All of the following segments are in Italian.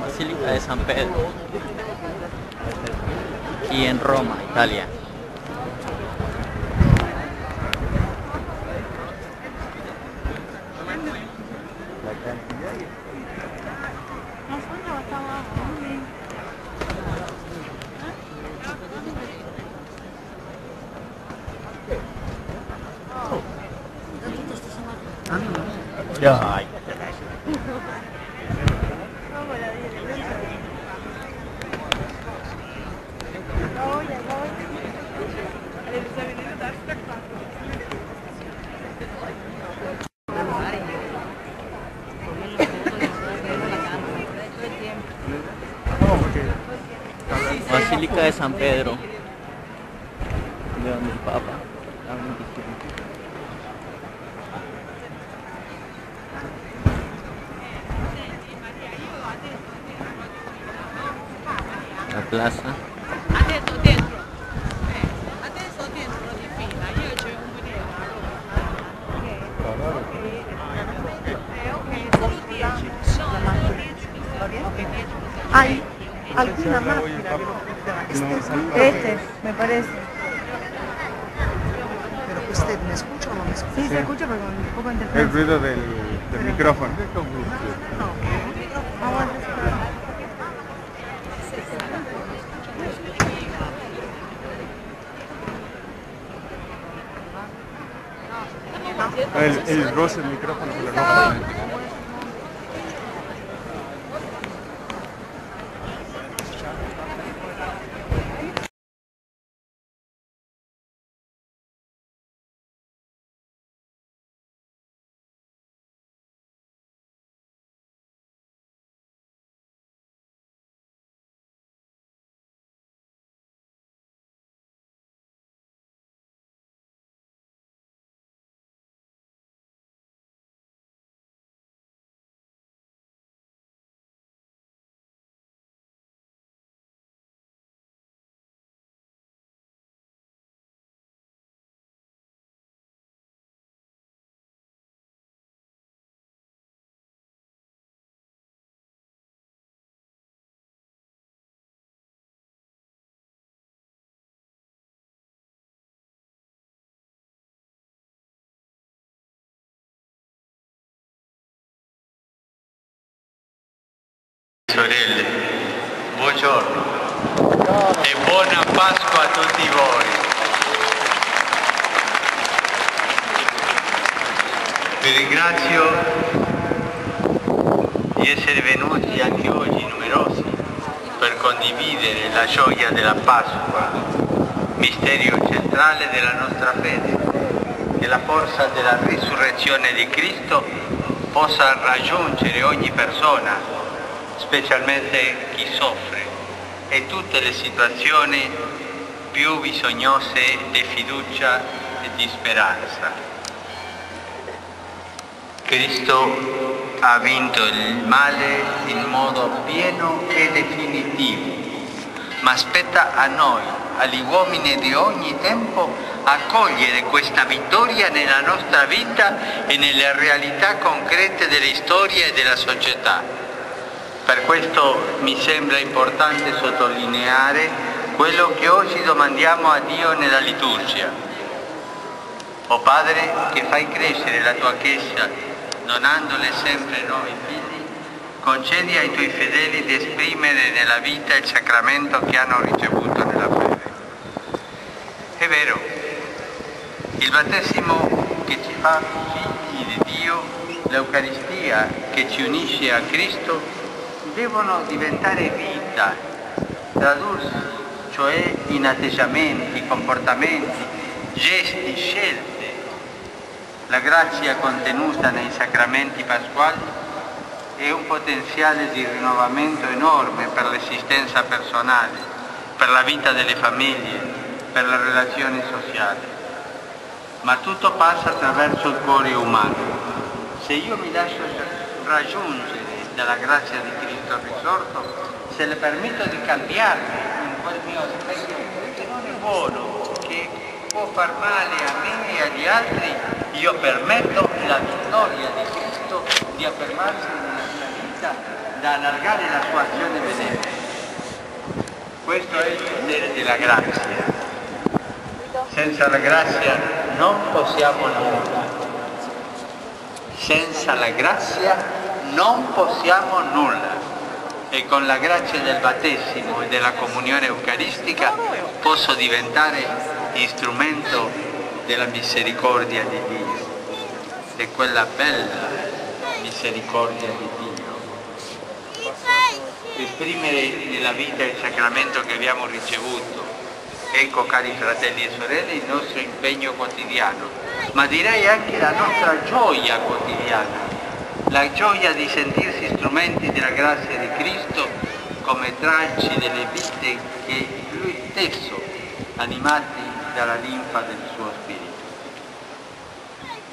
Basílica de San Pedro, aquí en Roma, Italia. Dai. Basílica de San Pedro, de donde el Papa da bendición. La plaza. Adesso dentro. Adesso dentro di fila. Io c'ho un video a Roma. Ok. Sono 10. Hay alguna máquina que no. Este, me parece. Pero usted me escucha o no me escucha. Sí, se escucha, pero con un poco de interferencia. El ruido del micrófono. El roce del micrófono con el rojo. Sorelle, buongiorno e buona Pasqua a tutti voi. Vi ringrazio di essere venuti anche oggi numerosi per condividere la gioia della Pasqua, misterio centrale della nostra fede, che la forza della risurrezione di Cristo possa raggiungere ogni persona, specialmente chi soffre, e tutte le situazioni più bisognose di fiducia e di speranza. Cristo ha vinto il male in modo pieno e definitivo, ma spetta a noi, agli uomini di ogni tempo, accogliere questa vittoria nella nostra vita e nelle realtà concrete della storia e della società. Per questo mi sembra importante sottolineare quello che oggi domandiamo a Dio nella liturgia. O Padre, che fai crescere la tua Chiesa, donandole sempre nuovi figli, concedi ai tuoi fedeli di esprimere nella vita il sacramento che hanno ricevuto nella fede. È vero, il battesimo che ci fa figli di Dio, l'Eucaristia che ci unisce a Cristo, devono diventare vita, tradursi, cioè in atteggiamenti, comportamenti, gesti, scelte. La grazia contenuta nei sacramenti pasquali è un potenziale di rinnovamento enorme per l'esistenza personale, per la vita delle famiglie, per le relazioni sociali. Ma tutto passa attraverso il cuore umano. Se io mi lascio raggiungere dalla grazia di Cristo risorto, se le permetto di cambiarmi in quel mio aspetto che non è buono, che può far male a me e agli altri, Io permetto la vittoria di Cristo di affermarsi nella mia vita, da allargare la sua azione benevole. Questo è il potere della grazia. Senza la grazia non possiamo nulla. Senza la grazia non possiamo nulla. E con la grazia del battesimo e della comunione eucaristica posso diventare strumento della misericordia di Dio, di quella bella misericordia di Dio. Esprimere nella vita il sacramento che abbiamo ricevuto. Ecco, cari fratelli e sorelle, il nostro impegno quotidiano, ma direi anche la nostra gioia quotidiana. La gioia di sentirsi strumenti della grazia di Cristo come tracce delle vite che Lui stesso, animati dalla linfa del Suo Spirito.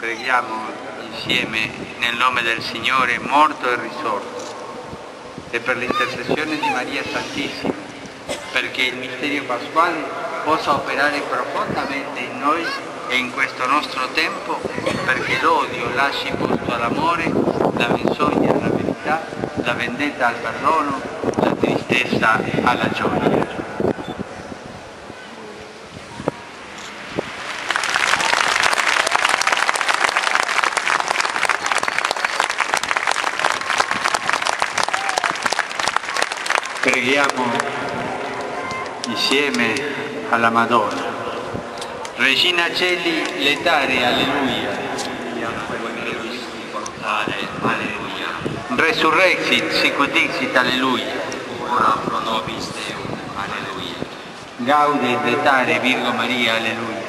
Preghiamo insieme nel nome del Signore, morto e risorto, e per l'intercessione di Maria Santissima, perché il mistero pasquale possa operare profondamente in noi e in questo nostro tempo, perché l'odio lasci posto all'amore, la menzogna alla verità, la vendetta al perdono, la tristezza alla gioia. Preghiamo insieme alla Madonna. Regina Cieli, letare, alleluia. Resurrexit, sicudixit, alleluia. Ora pro nobis Deum, alleluia. Gaudet, letare, Virgo Maria, alleluia.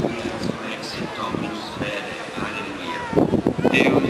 Resurrexit Dominus Vere, alleluia. Deus,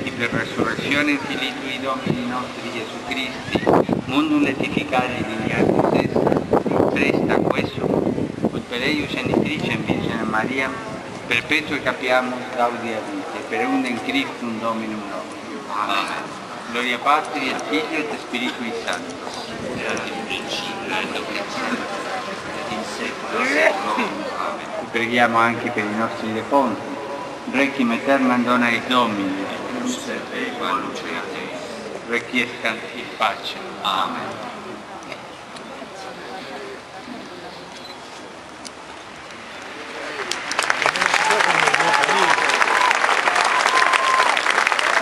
qui per resurrezione Filii Tui Domini nostri Gesù Christi, mundum letificare dignatus est, presta quesum, ut per eius genitricem Virgine Maria, perpetue capiamus Laudia vitae, per unem Christum Dominum nostrum. Amen. Gloria Patri, et Figlio, et Spiritui Sancto. Erat in principio, et nunc et semper, et in saecula saeculorum. Amen. Preghiamo anche per i nostri defunti. Requiem aeternam dona eis Domini, et nunc et aequa lucem Deis. Requiescant in pace. Amen.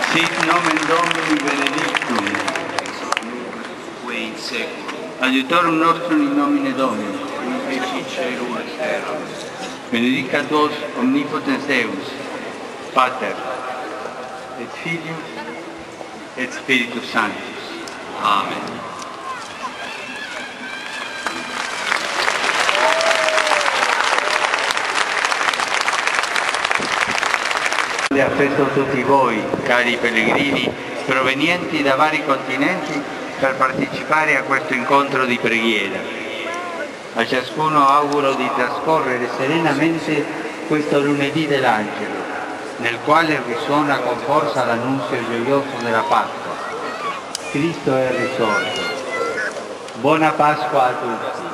Sit nomen Domini benedictum, quae in seculum, adiutorum nostrum in nomine Domini, qui fecit caelum et terram. Benedicat vos omnipotens Deus, Pater, et Filius, et Spiritus Sanctus. Amen. Affetto a tutti voi, cari pellegrini, provenienti da vari continenti per partecipare a questo incontro di preghiera. A ciascuno auguro di trascorrere serenamente questo lunedì dell'Angelo, nel quale risuona con forza l'annunzio gioioso della Pasqua. Cristo è risorto. Buona Pasqua a tutti.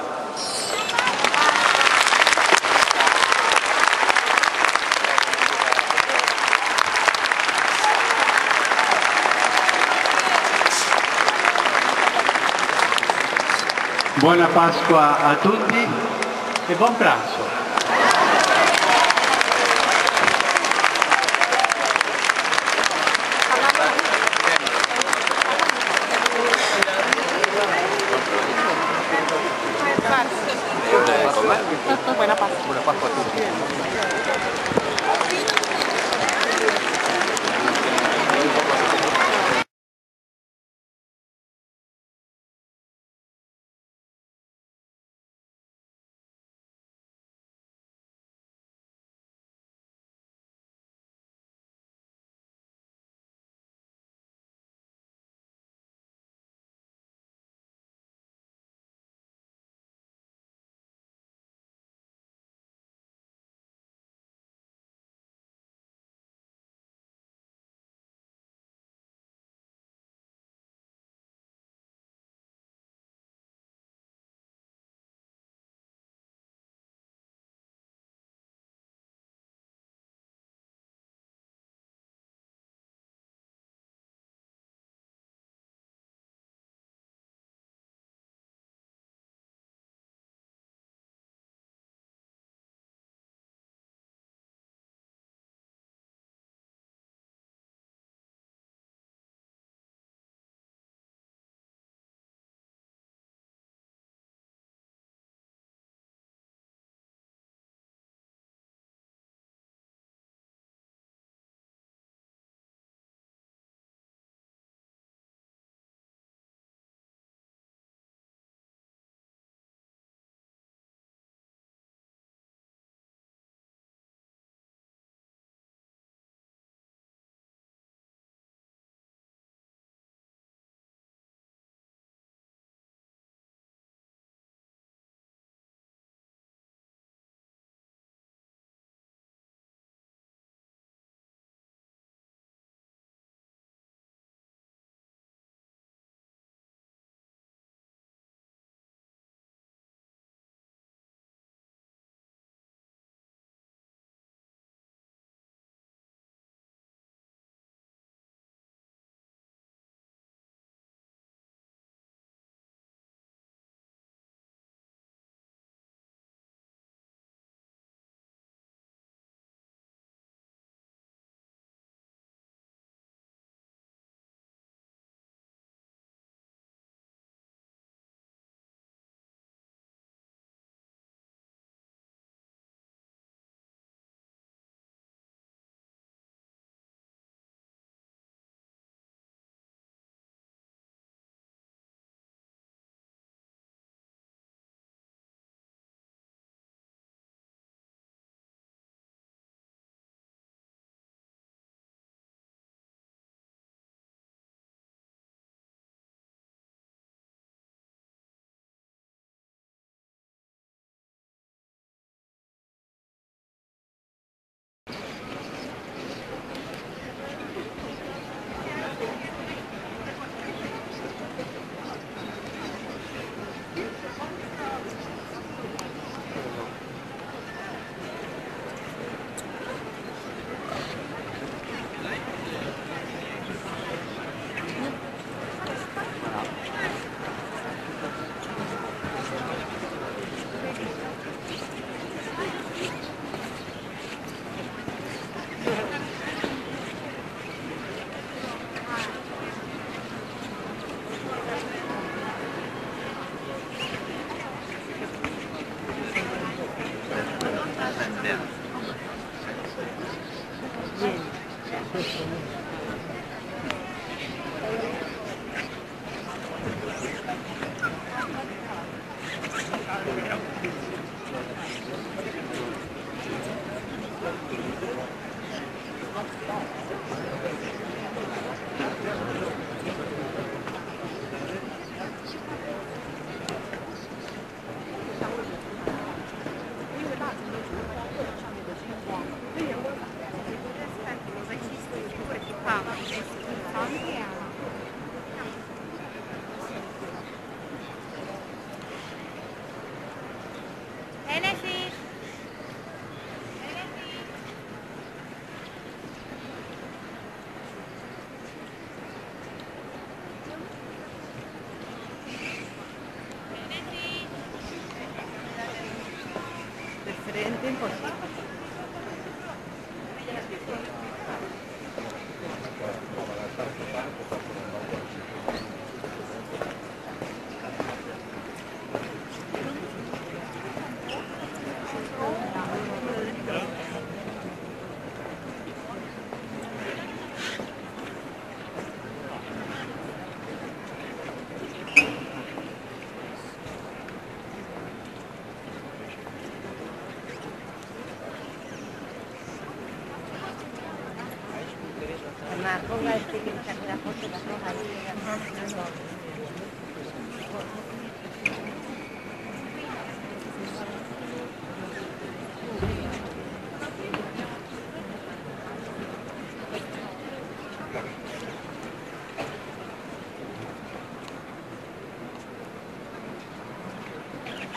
Buona Pasqua a tutti e buon pranzo. Buona Pasqua a tutti.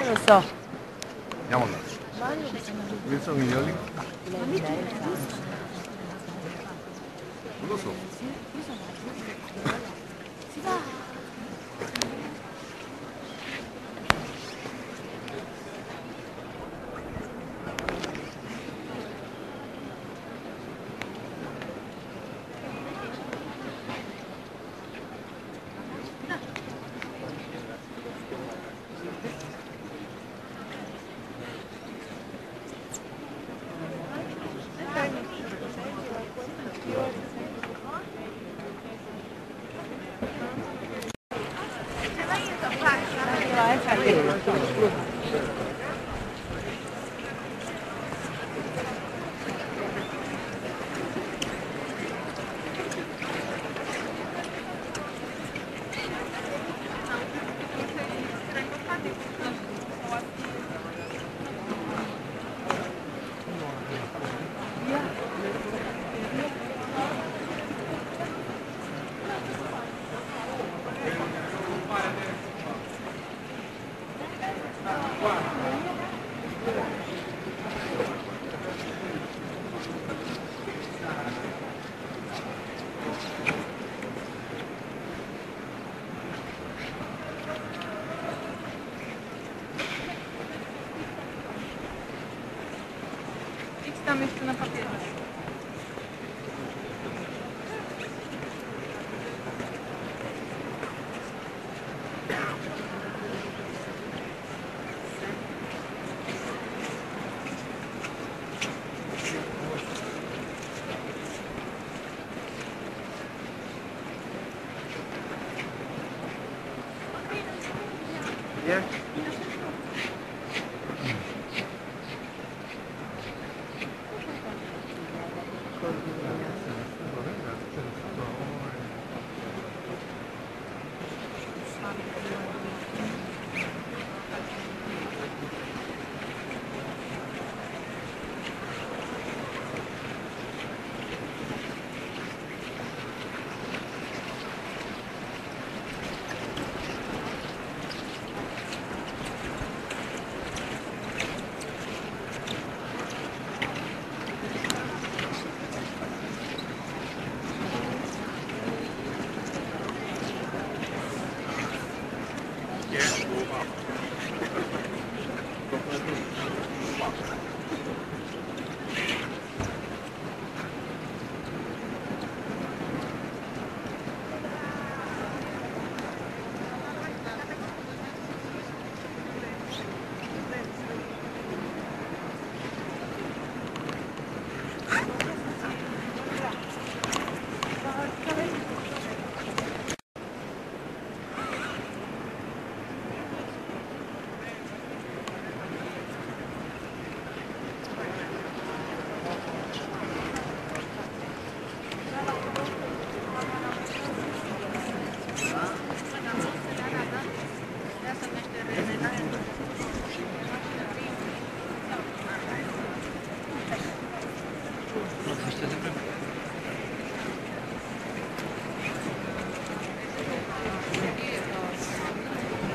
Non so. Andiamo là. Wilson Miglioli? Non lo so. Si va.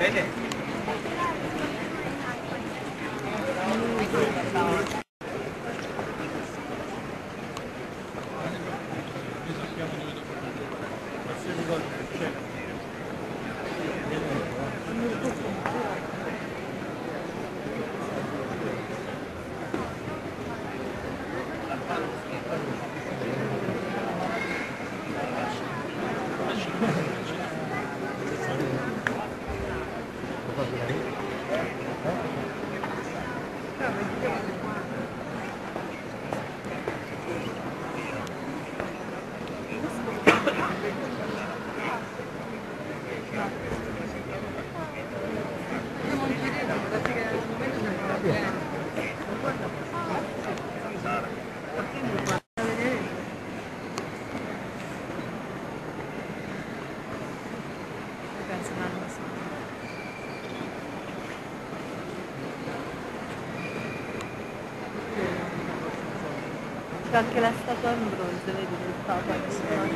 Vede? C'è anche la statua in bronzo, vedi, del Papa che sono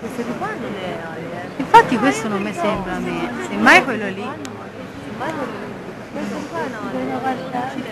queste qua non le eroi, infatti questo non mi sembra a me, semmai quello lì, questo qua no, guarda.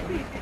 Thank you.